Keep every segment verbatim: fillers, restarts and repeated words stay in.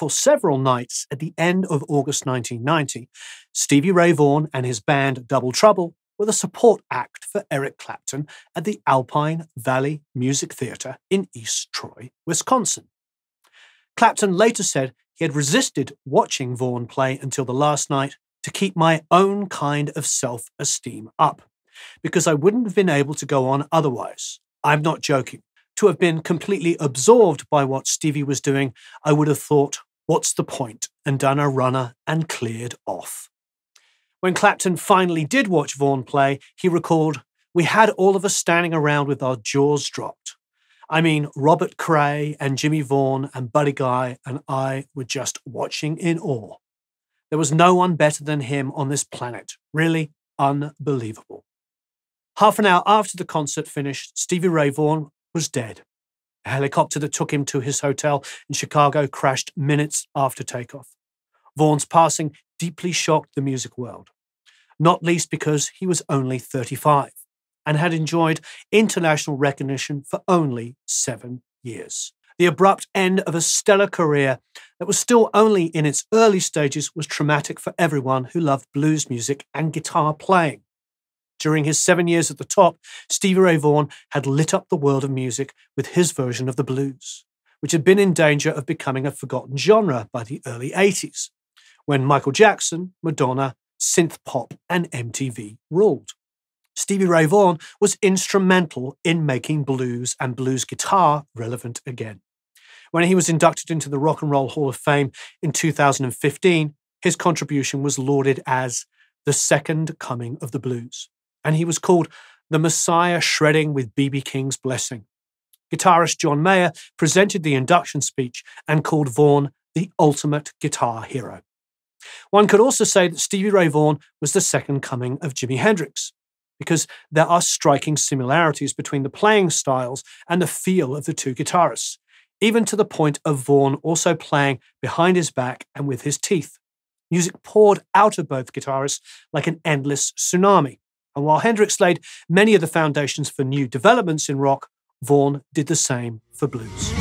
for several nights at the end of August nineteen ninety, Stevie Ray Vaughan and his band Double Trouble were the support act for Eric Clapton at the Alpine Valley Music Theatre in East Troy, Wisconsin. Clapton later said he had resisted watching Vaughan play until the last night to keep my own kind of self-esteem up, because I wouldn't have been able to go on otherwise. I'm not joking. To have been completely absorbed by what Stevie was doing, I would have thought, what's the point, and done a runner and cleared off. When Clapton finally did watch Vaughan play, he recalled, we had all of us standing around with our jaws dropped. I mean, Robert Cray and Jimmy Vaughan and Buddy Guy and I were just watching in awe. There was no one better than him on this planet. Really unbelievable. Half an hour after the concert finished, Stevie Ray Vaughan was dead. A helicopter that took him to his hotel in Chicago crashed minutes after takeoff. Vaughan's passing deeply shocked the music world, not least because he was only thirty-five and had enjoyed international recognition for only seven years. The abrupt end of a stellar career that was still only in its early stages was traumatic for everyone who loved blues music and guitar playing. During his seven years at the top, Stevie Ray Vaughan had lit up the world of music with his version of the blues, which had been in danger of becoming a forgotten genre by the early eighties, when Michael Jackson, Madonna, synth pop, and M T V ruled. Stevie Ray Vaughan was instrumental in making blues and blues guitar relevant again. When he was inducted into the Rock and Roll Hall of Fame in two thousand fifteen, his contribution was lauded as the second coming of the blues, and he was called the Messiah shredding with B B King's blessing. Guitarist John Mayer presented the induction speech and called Vaughan the ultimate guitar hero. One could also say that Stevie Ray Vaughan was the second coming of Jimi Hendrix, because there are striking similarities between the playing styles and the feel of the two guitarists, even to the point of Vaughan also playing behind his back and with his teeth. Music poured out of both guitarists like an endless tsunami. And while Hendrix laid many of the foundations for new developments in rock, Vaughan did the same for blues.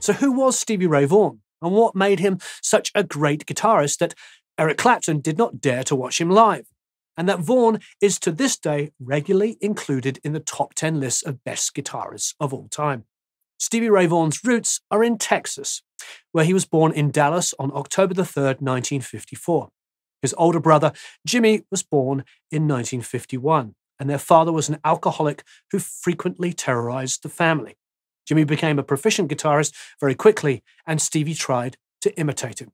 So who was Stevie Ray Vaughan? And what made him such a great guitarist that Eric Clapton did not dare to watch him live? And that Vaughan is to this day regularly included in the top ten lists of best guitarists of all time. Stevie Ray Vaughan's roots are in Texas, where he was born in Dallas on October the third, nineteen fifty-four. His older brother, Jimmy, was born in nineteen fifty-one, and their father was an alcoholic who frequently terrorized the family. Jimmy became a proficient guitarist very quickly, and Stevie tried to imitate him.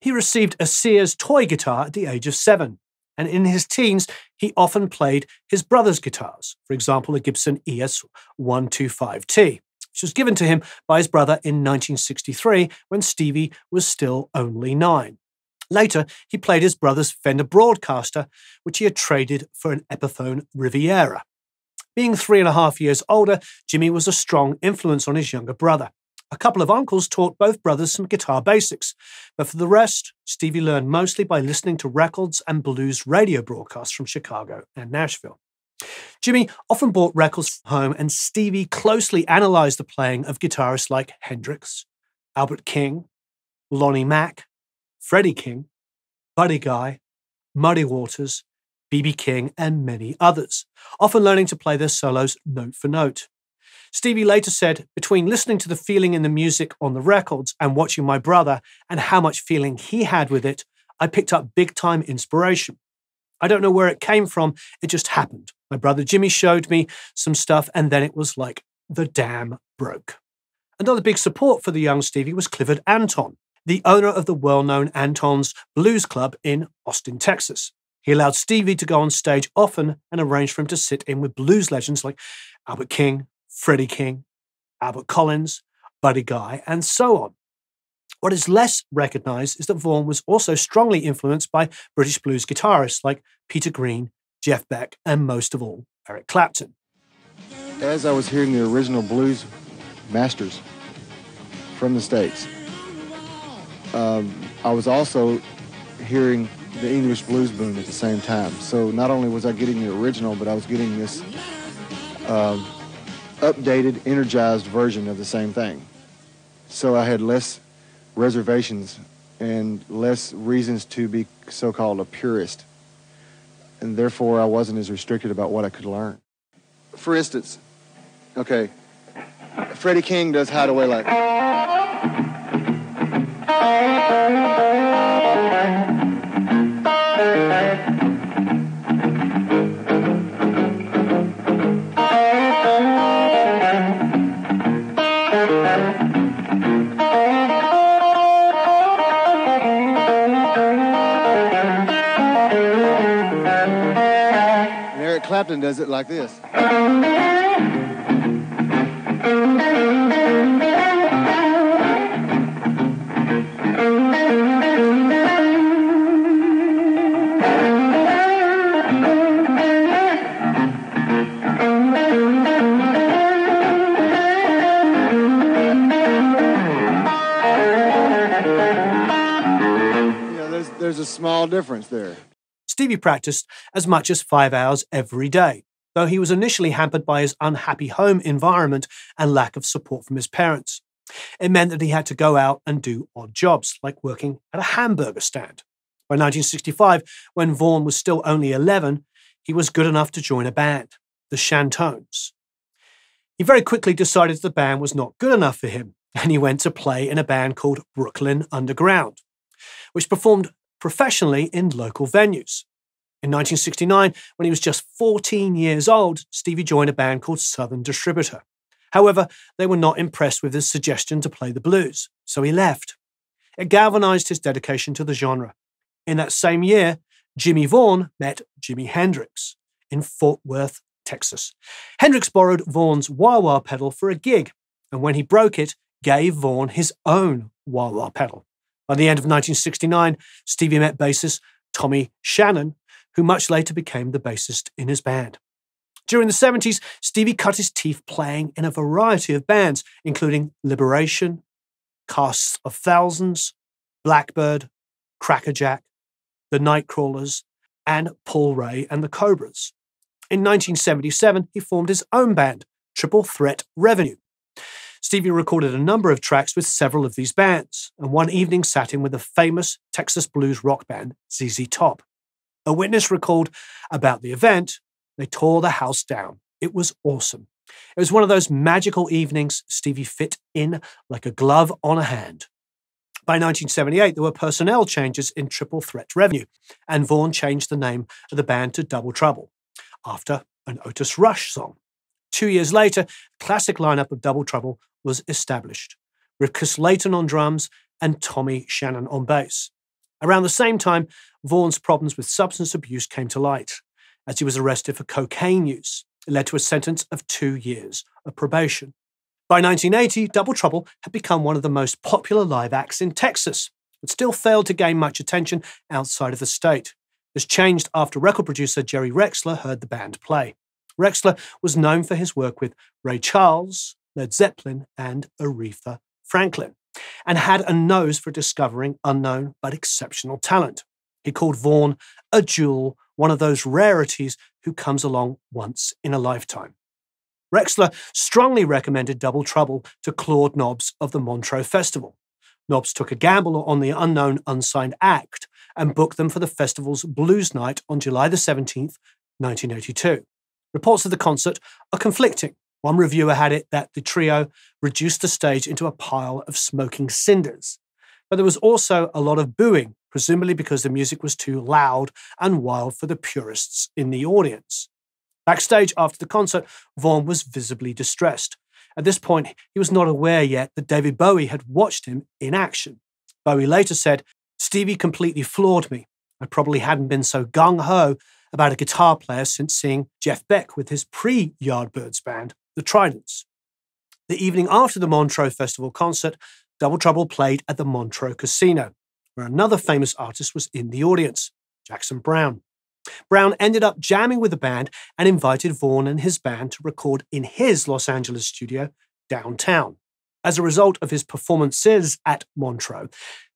He received a Sears toy guitar at the age of seven, and in his teens, he often played his brother's guitars, for example, a Gibson E S one twenty-five T. Which was given to him by his brother in nineteen sixty-three when Stevie was still only nine. Later, he played his brother's Fender Broadcaster, which he had traded for an Epiphone Riviera. Being three and a half years older, Jimmy was a strong influence on his younger brother. A couple of uncles taught both brothers some guitar basics, but for the rest, Stevie learned mostly by listening to records and blues radio broadcasts from Chicago and Nashville. Jimmy often bought records from home, and Stevie closely analysed the playing of guitarists like Hendrix, Albert King, Lonnie Mack, Freddie King, Buddy Guy, Muddy Waters, B B King, and many others, often learning to play their solos note for note. Stevie later said, between listening to the feeling in the music on the records and watching my brother and how much feeling he had with it, I picked up big-time inspiration. I don't know where it came from, it just happened. My brother Jimmy showed me some stuff, and then it was like the dam broke. Another big support for the young Stevie was Clifford Anton, the owner of the well-known Anton's Blues Club in Austin, Texas. He allowed Stevie to go on stage often and arranged for him to sit in with blues legends like Albert King, Freddie King, Albert Collins, Buddy Guy, and so on. What is less recognized is that Vaughan was also strongly influenced by British blues guitarists like Peter Green, Jeff Beck, and most of all, Eric Clapton. As I was hearing the original blues masters from the States, um, I was also hearing the English blues boom at the same time. So not only was I getting the original, but I was getting this uh, updated, energized version of the same thing. So I had less reservations and less reasons to be so-called a purist. And therefore, I wasn't as restricted about what I could learn. For instance, okay, Freddie King does Hideaway like... Clapton does it like this. You know, there's, there's a small difference there. Stevie practiced as much as five hours every day, though he was initially hampered by his unhappy home environment and lack of support from his parents. It meant that he had to go out and do odd jobs, like working at a hamburger stand. By nineteen sixty-five, when Vaughan was still only eleven, he was good enough to join a band, the Chantones. He very quickly decided the band was not good enough for him, and he went to play in a band called Brooklyn Underground, which performed professionally in local venues. In nineteen sixty-nine, when he was just fourteen years old, Stevie joined a band called Southern Distributor. However, they were not impressed with his suggestion to play the blues, so he left. It galvanized his dedication to the genre. In that same year, Jimmy Vaughan met Jimi Hendrix in Fort Worth, Texas. Hendrix borrowed Vaughan's wah-wah pedal for a gig, and when he broke it, gave Vaughan his own wah-wah pedal. By the end of nineteen sixty-nine, Stevie met bassist Tommy Shannon, who much later became the bassist in his band. During the seventies, Stevie cut his teeth playing in a variety of bands, including Liberation, Casts of Thousands, Blackbird, Crackerjack, The Nightcrawlers, and Paul Ray and the Cobras. In nineteen seventy-seven, he formed his own band, Triple Threat Revue. Stevie recorded a number of tracks with several of these bands, and one evening sat in with the famous Texas blues rock band Z Z Top. A witness recalled about the event, they tore the house down. It was awesome. It was one of those magical evenings Stevie fit in like a glove on a hand. By nineteen seventy-eight, there were personnel changes in Triple Threat Revue, and Vaughan changed the name of the band to Double Trouble, after an Otis Rush song. Two years later, the classic lineup of Double Trouble was established, with Chris Layton on drums and Tommy Shannon on bass. Around the same time, Vaughan's problems with substance abuse came to light, as he was arrested for cocaine use. It led to a sentence of two years of probation. By nineteen eighty, Double Trouble had become one of the most popular live acts in Texas, but still failed to gain much attention outside of the state. This changed after record producer Jerry Rexler heard the band play. Rexler was known for his work with Ray Charles, Led Zeppelin, and Aretha Franklin, and had a nose for discovering unknown but exceptional talent. He called Vaughan a jewel, one of those rarities who comes along once in a lifetime. Rexler strongly recommended Double Trouble to Claude Knobs of the Montreux Festival. Knobs took a gamble on the unknown unsigned act and booked them for the festival's Blues Night on July the seventeenth, nineteen eighty-two. Reports of the concert are conflicting. One reviewer had it that the trio reduced the stage into a pile of smoking cinders. But there was also a lot of booing, presumably because the music was too loud and wild for the purists in the audience. Backstage after the concert, Vaughan was visibly distressed. At this point, he was not aware yet that David Bowie had watched him in action. Bowie later said, "Stevie completely floored me. I probably hadn't been so gung-ho about a guitar player since seeing Jeff Beck with his pre-Yardbirds band, the Tridents." The evening after the Montreux Festival concert, Double Trouble played at the Montreux Casino, where another famous artist was in the audience, Jackson Browne. Browne ended up jamming with the band and invited Vaughan and his band to record in his Los Angeles studio downtown. As a result of his performances at Montreux,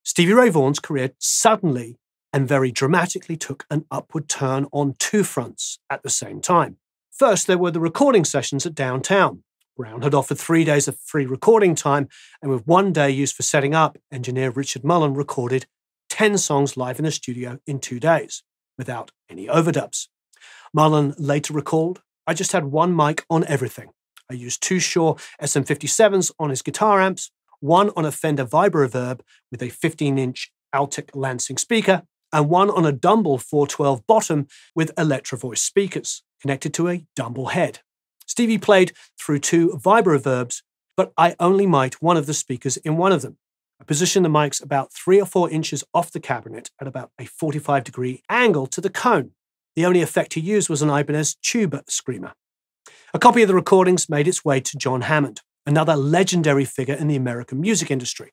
Stevie Ray Vaughan's career suddenly and very dramatically took an upward turn on two fronts at the same time. First, there were the recording sessions at downtown, Brown had offered three days of free recording time, and with one day used for setting up, engineer Richard Mullen recorded ten songs live in the studio in two days, without any overdubs. Mullen later recalled, "I just had one mic on everything. I used two Shure S M fifty-sevens on his guitar amps, one on a Fender Vibra Reverb with a fifteen-inch Altic Lansing speaker, and one on a Dumble four twelve bottom with Electrovoice speakers connected to a Dumble head. Stevie played through two Vibra Reverbs, but I only mic one of the speakers in one of them. I positioned the mics about three or four inches off the cabinet at about a forty-five degree angle to the cone. The only effect he used was an Ibanez Tube Screamer." A copy of the recordings made its way to John Hammond, another legendary figure in the American music industry,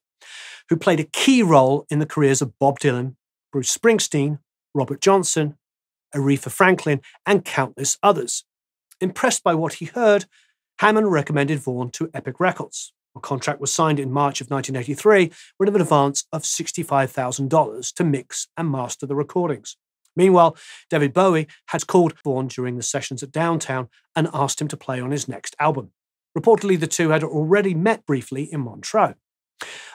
who played a key role in the careers of Bob Dylan, Bruce Springsteen, Robert Johnson, Aretha Franklin, and countless others. Impressed by what he heard, Hammond recommended Vaughan to Epic Records. A contract was signed in March of nineteen eighty-three with an advance of sixty-five thousand dollars to mix and master the recordings. Meanwhile, David Bowie had called Vaughan during the sessions at Downtown and asked him to play on his next album. Reportedly, the two had already met briefly in Montreux.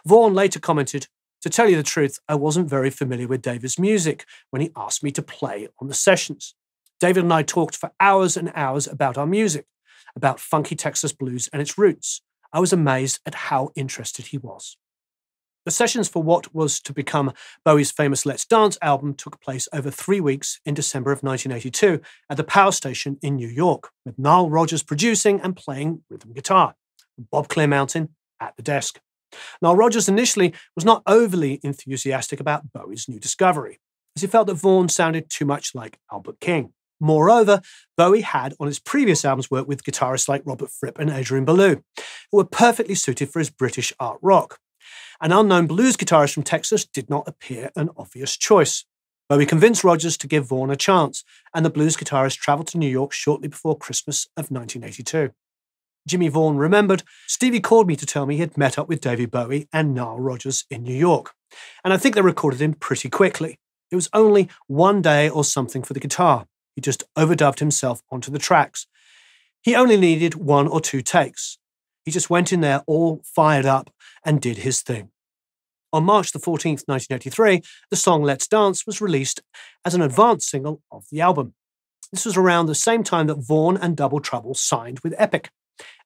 Vaughan later commented, "To tell you the truth, I wasn't very familiar with David's music when he asked me to play on the sessions. David and I talked for hours and hours about our music, about funky Texas blues and its roots. I was amazed at how interested he was." The sessions for what was to become Bowie's famous Let's Dance album took place over three weeks in December of nineteen eighty-two at the Power Station in New York, with Nile Rodgers producing and playing rhythm guitar, and Bob Clearmountain at the desk. Nile Rodgers initially was not overly enthusiastic about Bowie's new discovery, as he felt that Vaughan sounded too much like Albert King. Moreover, Bowie had on his previous albums worked with guitarists like Robert Fripp and Adrian Belew, who were perfectly suited for his British art rock. An unknown blues guitarist from Texas did not appear an obvious choice. Bowie convinced Rodgers to give Vaughan a chance, and the blues guitarist travelled to New York shortly before Christmas of nineteen eighty-two. Jimmy Vaughan remembered, "Stevie called me to tell me he had met up with David Bowie and Nile Rodgers in New York, and I think they recorded him pretty quickly. It was only one day or something for the guitar. He just overdubbed himself onto the tracks. He only needed one or two takes. He just went in there all fired up and did his thing." On March the fourteenth, nineteen eighty-three, the song Let's Dance was released as an advance single of the album. This was around the same time that Vaughan and Double Trouble signed with Epic,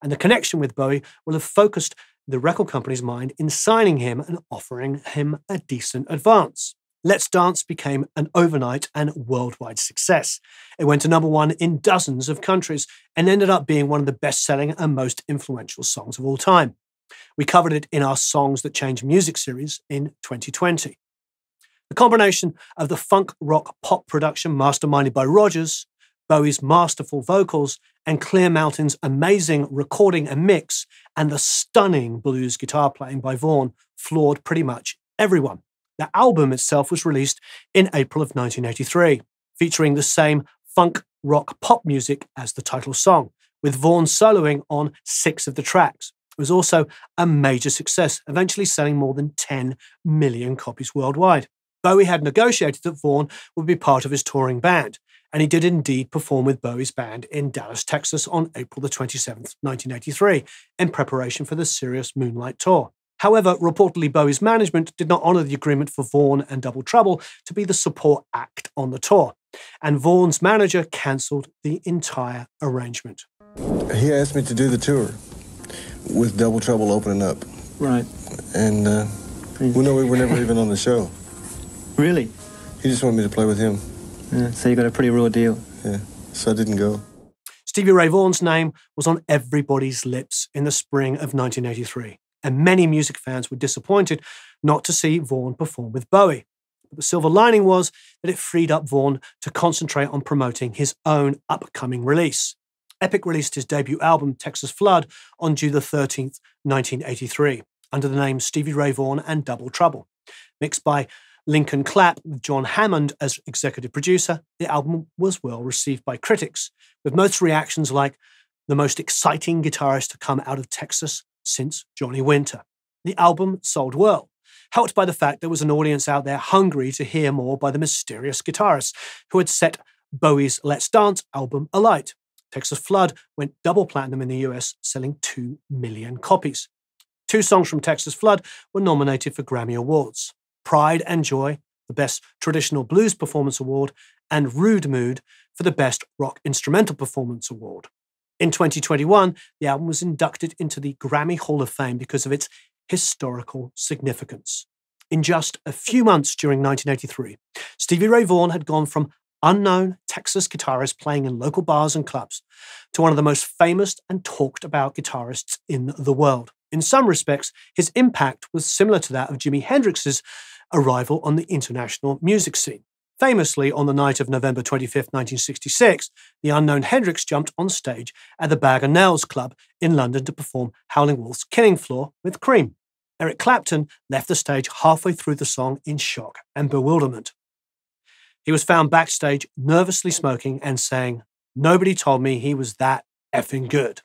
and the connection with Bowie will have focused the record company's mind in signing him and offering him a decent advance. Let's Dance became an overnight and worldwide success. It went to number one in dozens of countries and ended up being one of the best-selling and most influential songs of all time. We covered it in our Songs That Change Music series in twenty twenty. The combination of the funk-rock-pop production masterminded by Rodgers, Bowie's masterful vocals, and Clearmountain's amazing recording and mix, and the stunning blues guitar playing by Vaughan floored pretty much everyone. The album itself was released in April of nineteen eighty-three, featuring the same funk, rock, pop music as the title song, with Vaughan soloing on six of the tracks. It was also a major success, eventually selling more than ten million copies worldwide. Bowie had negotiated that Vaughan would be part of his touring band, and he did indeed perform with Bowie's band in Dallas, Texas on April the twenty-seventh, nineteen eighty-three, in preparation for the Serious Moonlight Tour. However, reportedly Bowie's management did not honour the agreement for Vaughan and Double Trouble to be the support act on the tour, and Vaughan's manager cancelled the entire arrangement. He asked me to do the tour with Double Trouble opening up. Right. And uh, we know we were never even on the show. Really? He just wanted me to play with him. Yeah, so you got a pretty raw deal. Yeah, so I didn't go. Stevie Ray Vaughan's name was on everybody's lips in the spring of nineteen eighty-three. And many music fans were disappointed not to see Vaughan perform with Bowie. But the silver lining was that it freed up Vaughan to concentrate on promoting his own upcoming release. Epic released his debut album, Texas Flood, on June the thirteenth, nineteen eighty-three, under the names Stevie Ray Vaughan and Double Trouble. Mixed by Lincoln Clapp with John Hammond as executive producer, the album was well received by critics, with most reactions like, "The most exciting guitarist to come out of Texas since Johnny Winter." The album sold well, helped by the fact there was an audience out there hungry to hear more by the mysterious guitarist who had set Bowie's Let's Dance album alight. Texas Flood went double platinum in the U S, selling two million copies. Two songs from Texas Flood were nominated for Grammy Awards. Pride and Joy, the Best Traditional Blues Performance Award, and Rude Mood for the Best Rock Instrumental Performance Award. In twenty twenty-one, the album was inducted into the Grammy Hall of Fame because of its historical significance. In just a few months during nineteen eighty-three, Stevie Ray Vaughan had gone from unknown Texas guitarist playing in local bars and clubs to one of the most famous and talked about guitarists in the world. In some respects, his impact was similar to that of Jimi Hendrix's arrival on the international music scene. Famously, on the night of November twenty-fifth, nineteen sixty-six, the unknown Hendrix jumped on stage at the Bag o' Nails Club in London to perform Howlin' Wolf's Killing Floor with Cream. Eric Clapton left the stage halfway through the song in shock and bewilderment. He was found backstage nervously smoking and saying, "Nobody told me he was that effing good."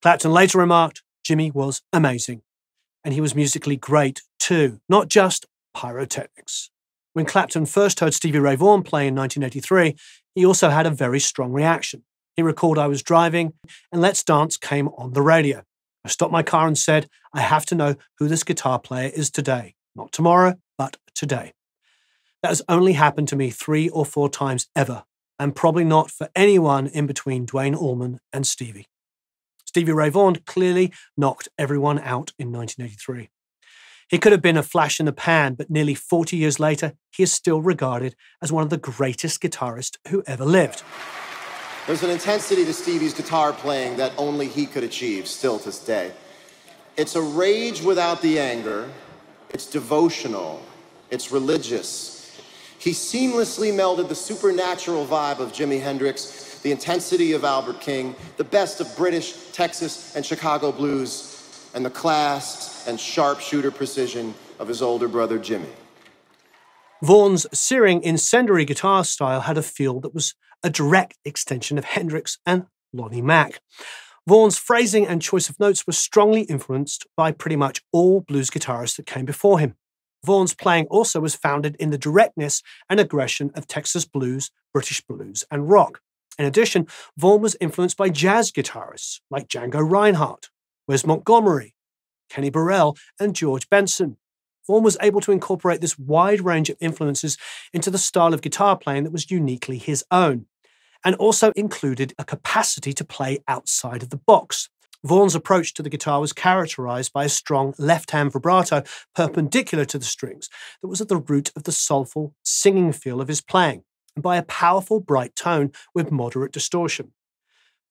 Clapton later remarked, "Jimmy was amazing, and he was musically great too, not just pyrotechnics." When Clapton first heard Stevie Ray Vaughan play in nineteen eighty-three, he also had a very strong reaction. He recalled, "I was driving and Let's Dance came on the radio. I stopped my car and said, I have to know who this guitar player is today. Not tomorrow, but today. That has only happened to me three or four times ever, and probably not for anyone in between Dwayne Allman and Stevie." Stevie Ray Vaughan clearly knocked everyone out in nineteen eighty-three. He could have been a flash in the pan, but nearly forty years later, he is still regarded as one of the greatest guitarists who ever lived. There's an intensity to Stevie's guitar playing that only he could achieve still to this day. It's a rage without the anger. It's devotional. It's religious. He seamlessly melded the supernatural vibe of Jimi Hendrix, the intensity of Albert King, the best of British, Texas, and Chicago blues, and the class and sharpshooter precision of his older brother, Jimmy. Vaughan's searing, incendiary guitar style had a feel that was a direct extension of Hendrix and Lonnie Mack. Vaughan's phrasing and choice of notes were strongly influenced by pretty much all blues guitarists that came before him. Vaughan's playing also was founded in the directness and aggression of Texas blues, British blues, and rock. In addition, Vaughan was influenced by jazz guitarists like Django Reinhardt, Wes Montgomery, Kenny Burrell, and George Benson. Vaughan was able to incorporate this wide range of influences into the style of guitar playing that was uniquely his own, and also included a capacity to play outside of the box. Vaughan's approach to the guitar was characterized by a strong left-hand vibrato perpendicular to the strings that was at the root of the soulful, singing feel of his playing, and by a powerful, bright tone with moderate distortion.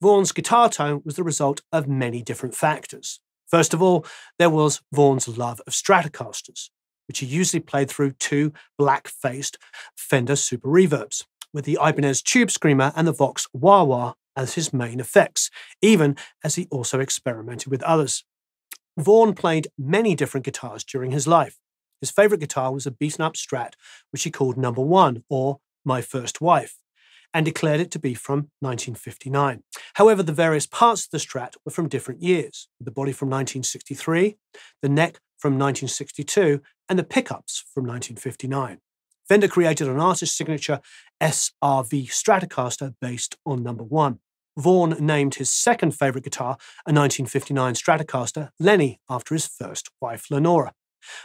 Vaughan's guitar tone was the result of many different factors. First of all, there was Vaughan's love of Stratocasters, which he usually played through two black-faced Fender Super Reverbs, with the Ibanez Tube Screamer and the Vox Wah-Wah as his main effects, even as he also experimented with others. Vaughan played many different guitars during his life. His favourite guitar was a beaten-up Strat, which he called Number One, or My First Wife, and declared it to be from nineteen fifty-nine. However, the various parts of the Strat were from different years, the body from nineteen sixty-three, the neck from nineteen sixty-two, and the pickups from nineteen fifty-nine. Fender created an artist's signature S R V Stratocaster based on Number One. Vaughan named his second favourite guitar, a nineteen fifty-nine Stratocaster, Lenny, after his first wife, Lenora.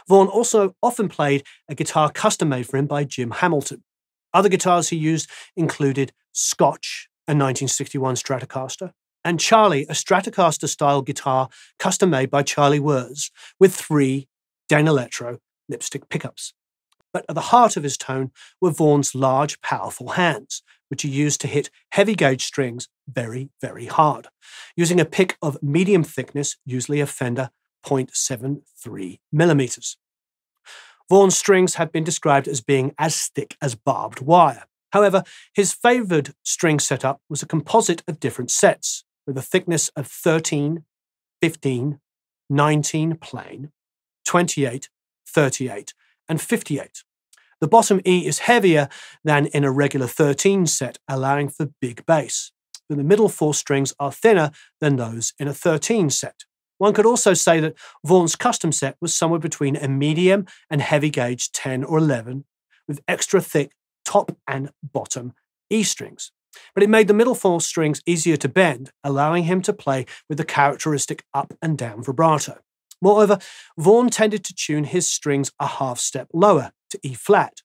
Vaughan also often played a guitar custom-made for him by Jim Hamilton. Other guitars he used included Scotch, a nineteen sixty-one Stratocaster, and Charlie, a Stratocaster-style guitar custom-made by Charlie Wurz with three Dan Electro lipstick pickups. But at the heart of his tone were Vaughan's large, powerful hands, which he used to hit heavy-gauge strings very, very hard, using a pick of medium thickness, usually a Fender point seven three millimeters. Vaughan's strings have been described as being as thick as barbed wire. However, his favoured string setup was a composite of different sets, with a thickness of thirteen, fifteen, nineteen plain, twenty-eight, thirty-eight, and fifty-eight. The bottom E is heavier than in a regular thirteen set, allowing for big bass, but the middle four strings are thinner than those in a thirteen set. One could also say that Vaughan's custom set was somewhere between a medium and heavy gauge ten or eleven, with extra thick top and bottom E strings, But it made the middle four strings easier to bend, allowing him to play with the characteristic up and down vibrato. Moreover, Vaughan tended to tune his strings a half step lower, to E-flat,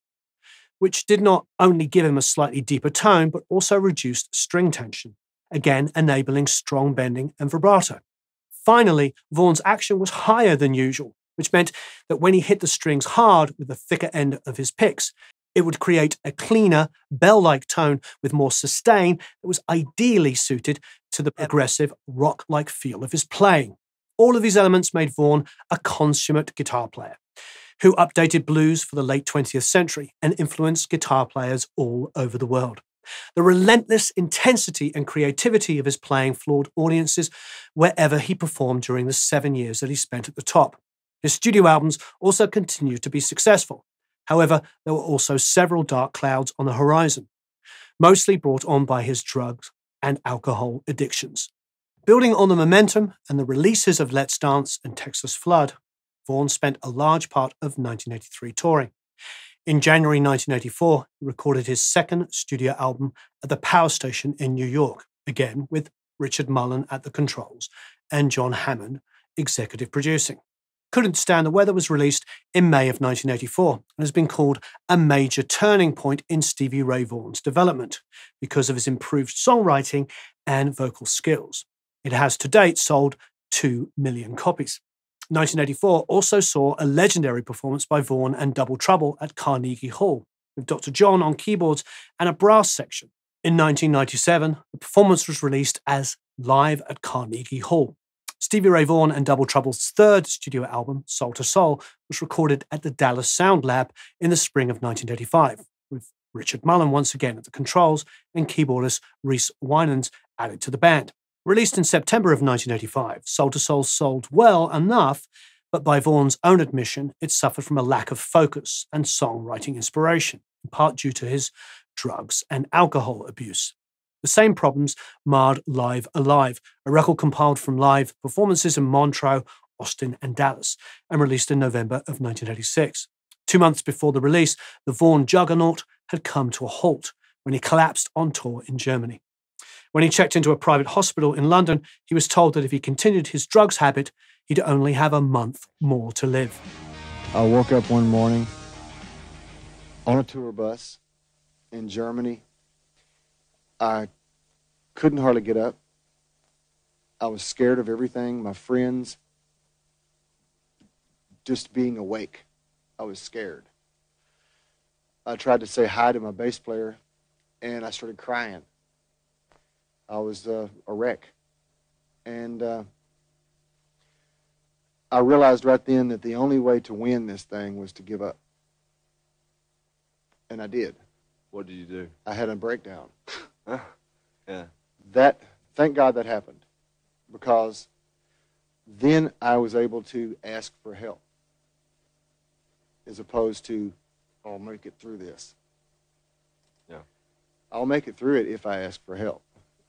which did not only give him a slightly deeper tone, but also reduced string tension, again enabling strong bending and vibrato. Finally, Vaughan's action was higher than usual, which meant that when he hit the strings hard with the thicker end of his picks, it would create a cleaner, bell-like tone with more sustain that was ideally suited to the aggressive, rock-like feel of his playing. All of these elements made Vaughan a consummate guitar player, who updated blues for the late twentieth century and influenced guitar players all over the world. The relentless intensity and creativity of his playing floored audiences wherever he performed during the seven years that he spent at the top. His studio albums also continued to be successful. However, there were also several dark clouds on the horizon, mostly brought on by his drugs and alcohol addictions. Building on the momentum and the releases of Let's Dance and Texas Flood, Vaughan spent a large part of nineteen eighty-three touring. In January nineteen eighty-four, he recorded his second studio album at the Power Station in New York, again with Richard Mullen at the controls and John Hammond executive producing. Couldn't Stand the Weather was released in May of nineteen eighty-four and has been called a major turning point in Stevie Ray Vaughan's development because of his improved songwriting and vocal skills. It has to date sold two million copies. nineteen eighty-four also saw a legendary performance by Vaughan and Double Trouble at Carnegie Hall, with Doctor John on keyboards and a brass section. In nineteen ninety-seven, the performance was released as Live at Carnegie Hall. Stevie Ray Vaughan and Double Trouble's third studio album, Soul to Soul, was recorded at the Dallas Sound Lab in the spring of nineteen eighty-five, with Richard Mullen once again at the controls and keyboardist Rhys Winans added to the band. Released in September of nineteen eighty-five, Soul to Soul sold well enough, but by Vaughan's own admission, it suffered from a lack of focus and songwriting inspiration, in part due to his drugs and alcohol abuse. The same problems marred Live Alive, a record compiled from live performances in Montreux, Austin and Dallas, and released in November of nineteen eighty-six. Two months before the release, the Vaughan juggernaut had come to a halt when he collapsed on tour in Germany. When he checked into a private hospital in London, he was told that if he continued his drugs habit, he'd only have a month more to live. I woke up one morning on a tour bus in Germany. I couldn't hardly get up. I was scared of everything, my friends, just being awake. I was scared. I tried to say hi to my bass player, and I started crying. I was uh, a wreck, and uh, I realized right then that the only way to win this thing was to give up, and I did. What did you do? I had a breakdown. Yeah. That, thank God that happened, because then I was able to ask for help, as opposed to, I'll make it through this. Yeah. I'll make it through it if I ask for help,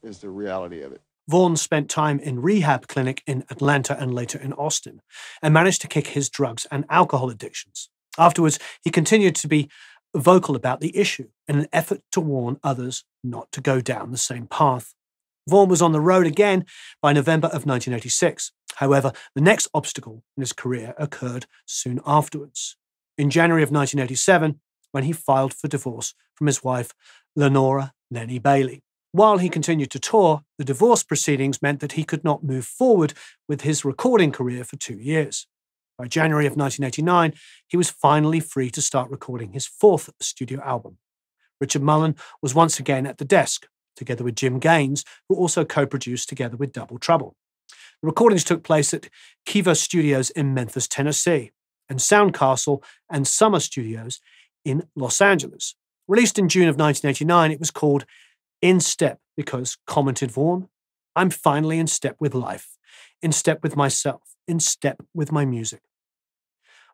is the reality of it. Vaughan spent time in rehab clinic in Atlanta and later in Austin, and managed to kick his drugs and alcohol addictions. Afterwards, he continued to be vocal about the issue in an effort to warn others not to go down the same path. Vaughan was on the road again by November of nineteen eighty-six. However, the next obstacle in his career occurred soon afterwards. In January of nineteen eighty-seven, when he filed for divorce from his wife, Lenora Lenny Bailey. While he continued to tour, the divorce proceedings meant that he could not move forward with his recording career for two years. By January of nineteen eighty-nine, he was finally free to start recording his fourth studio album. Richard Mullen was once again at the desk, together with Jim Gaines, who also co-produced together with Double Trouble. The recordings took place at Kiva Studios in Memphis, Tennessee, and Soundcastle and Summer Studios in Los Angeles. Released in June of nineteen eighty-nine, it was called In Step, because, commented Vaughan, I'm finally in step with life, in step with myself, in step with my music.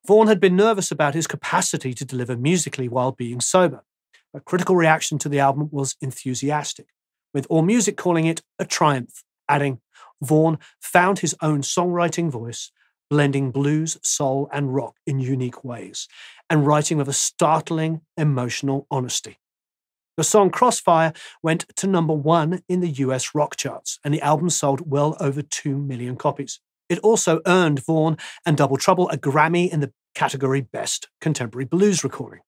Vaughan had been nervous about his capacity to deliver musically while being sober, but critical reaction to the album was enthusiastic, with All Music calling it a triumph, adding, Vaughan found his own songwriting voice, blending blues, soul, and rock in unique ways, and writing with a startling emotional honesty. The song Crossfire went to number one in the U S rock charts, and the album sold well over two million copies. It also earned Vaughan and Double Trouble a Grammy in the category Best Contemporary Blues Recording.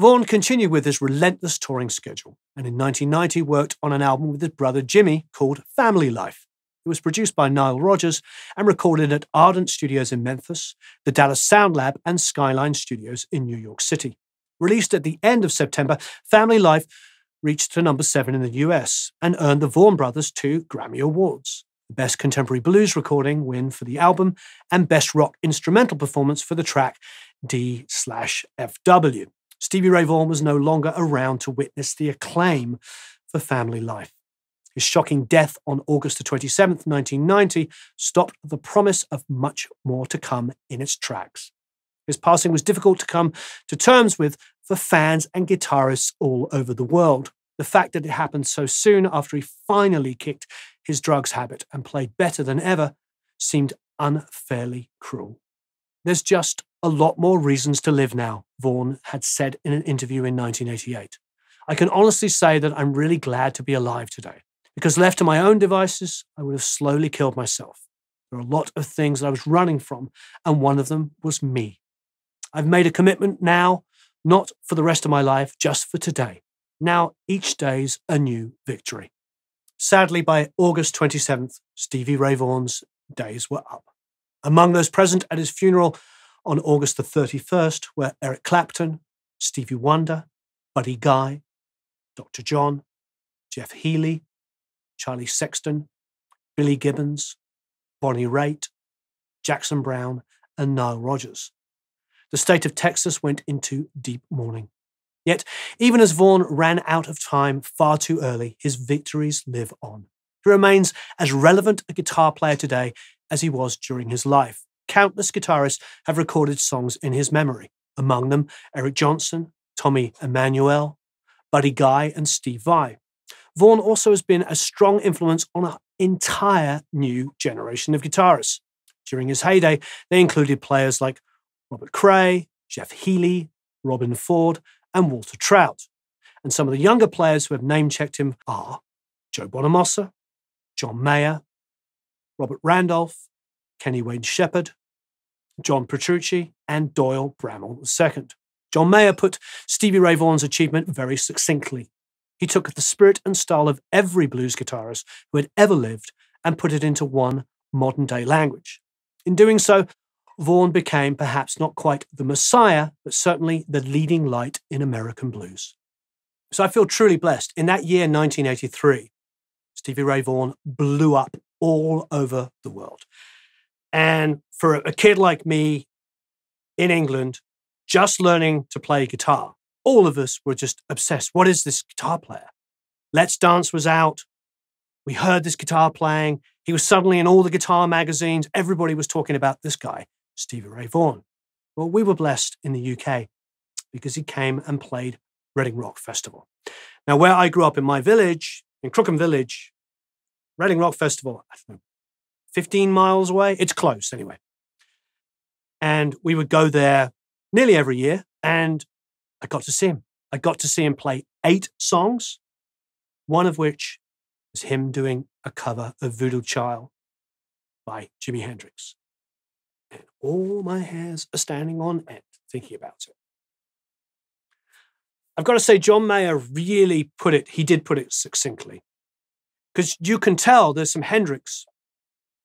Vaughan continued with his relentless touring schedule, and in nineteen ninety worked on an album with his brother Jimmy called Family Life. It was produced by Nile Rodgers and recorded at Ardent Studios in Memphis, the Dallas Sound Lab and Skyline Studios in New York City. Released at the end of September, Family Life reached to number seven in the U S and earned the Vaughan brothers two Grammy Awards, the Best Contemporary Blues Recording win for the album and Best Rock Instrumental Performance for the track D slash F W. Stevie Ray Vaughan was no longer around to witness the acclaim for Family Life. His shocking death on August the twenty-seventh, nineteen ninety, stopped the promise of much more to come in its tracks. His passing was difficult to come to terms with for fans and guitarists all over the world. The fact that it happened so soon after he finally kicked his drugs habit and played better than ever seemed unfairly cruel. "There's just a lot more reasons to live now," Vaughan had said in an interview in nineteen eighty-eight. "I can honestly say that I'm really glad to be alive today, because left to my own devices, I would have slowly killed myself. There are a lot of things that I was running from, and one of them was me. I've made a commitment now, not for the rest of my life, just for today. Now each day's a new victory." Sadly, by August twenty-seventh, Stevie Ray Vaughan's days were up. Among those present at his funeral on August the thirty-first were Eric Clapton, Stevie Wonder, Buddy Guy, Doctor John, Jeff Healey, Charlie Sexton, Billy Gibbons, Bonnie Raitt, Jackson Browne, and Nile Rodgers. The state of Texas went into deep mourning. Yet, even as Vaughan ran out of time far too early, his victories live on. He remains as relevant a guitar player today as he was during his life. Countless guitarists have recorded songs in his memory, among them Eric Johnson, Tommy Emmanuel, Buddy Guy, and Steve Vai. Vaughan also has been a strong influence on an entire new generation of guitarists. During his heyday, they included players like Robert Cray, Jeff Healey, Robin Ford, and Walter Trout. And some of the younger players who have name-checked him are Joe Bonamassa, John Mayer, Robert Randolph, Kenny Wayne Shepherd, John Petrucci, and Doyle Bramall the second. John Mayer put Stevie Ray Vaughan's achievement very succinctly. He took the spirit and style of every blues guitarist who had ever lived and put it into one modern-day language. In doing so, Vaughan became perhaps not quite the messiah, but certainly the leading light in American blues. So I feel truly blessed. In that year, nineteen eighty-three, Stevie Ray Vaughan blew up all over the world. And for a kid like me in England, just learning to play guitar, all of us were just obsessed. What is this guitar player? Let's Dance was out. We heard this guitar playing. He was suddenly in all the guitar magazines. Everybody was talking about this guy, Stevie Ray Vaughan. Well, we were blessed in the U K because he came and played Reading Rock Festival. Now, where I grew up in my village, in Crookham Village, Reading Rock Festival, I don't know, fifteen miles away. It's close anyway. And we would go there nearly every year, and I got to see him. I got to see him play eight songs, one of which was him doing a cover of Voodoo Child by Jimi Hendrix. And all my hairs are standing on end thinking about it. I've got to say, John Mayer really put it, he did put it succinctly, because you can tell there's some Hendrix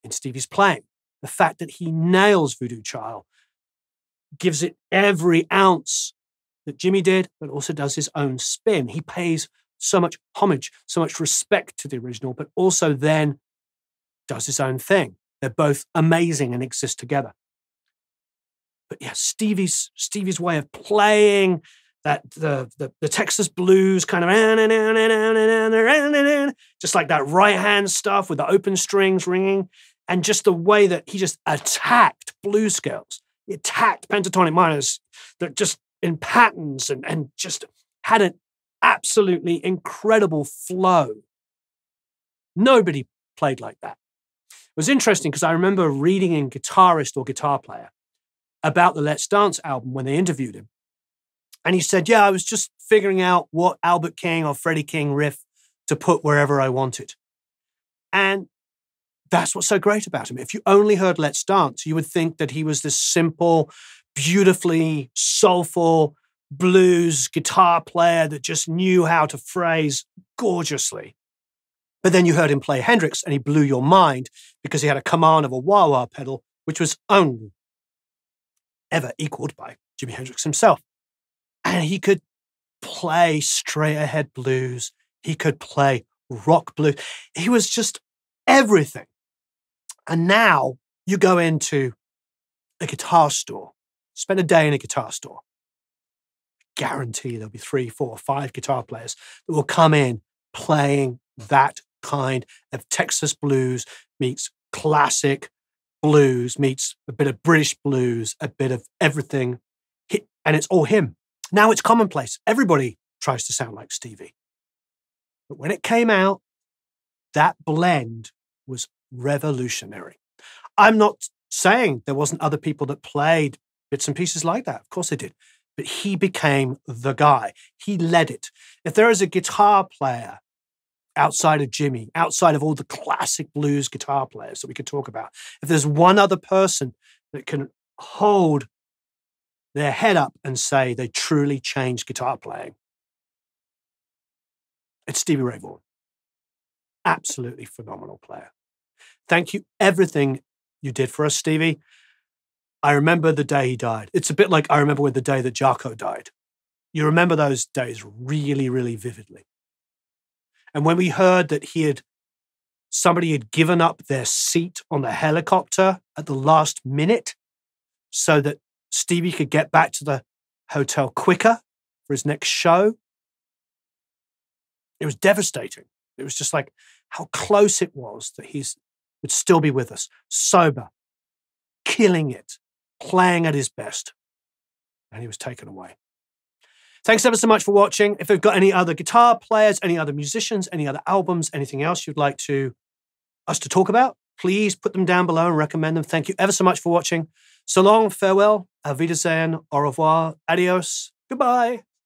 in Stevie's playing. The fact that he nails Voodoo Child gives it every ounce that Jimmy did, but also does his own spin. He pays so much homage, so much respect to the original, but also then does his own thing. They're both amazing and exist together. But yeah, Stevie's Stevie's way of playing that the the, the Texas blues kind of just like that right hand stuff with the open strings ringing, and just the way that he just attacked blues scales, he attacked pentatonic minors that just in patterns and, and just had an absolutely incredible flow. Nobody played like that. It was interesting because I remember reading in Guitarist or Guitar Player about the Let's Dance album when they interviewed him. And he said, yeah, I was just figuring out what Albert King or Freddie King riff to put wherever I wanted. And that's what's so great about him. If you only heard Let's Dance, you would think that he was this simple, beautifully soulful blues guitar player that just knew how to phrase gorgeously. But then you heard him play Hendrix and he blew your mind because he had a command of a wah-wah pedal, which was only ever equaled by Jimi Hendrix himself. And he could play straight ahead blues. He could play rock blues. He was just everything. And now you go into a guitar store, spend a day in a guitar store. I guarantee there'll be three, four, five guitar players that will come in playing that kind of Texas blues meets classic blues, meets a bit of British blues, a bit of everything. And it's all him. Now it's commonplace. Everybody tries to sound like Stevie. But when it came out, that blend was revolutionary. I'm not saying there wasn't other people that played bits and pieces like that. Of course they did. But he became the guy. He led it. If there is a guitar player outside of Jimmy, outside of all the classic blues guitar players that we could talk about, if there's one other person that can hold their head up and say they truly changed guitar playing, it's Stevie Ray Vaughan. Absolutely phenomenal player. Thank you everything you did for us, Stevie. I remember the day he died. It's a bit like I remember the day that Jaco died. You remember those days really, really vividly. And when we heard that he had, somebody had given up their seat on the helicopter at the last minute so that Stevie could get back to the hotel quicker for his next show, it was devastating. It was just like how close it was that he would still be with us, sober, killing it, playing at his best. And he was taken away. Thanks ever so much for watching. If you've got any other guitar players, any other musicians, any other albums, anything else you'd like to us to talk about, please put them down below and recommend them. Thank you ever so much for watching. So long, farewell, auf Wiedersehen, au revoir, adios, goodbye.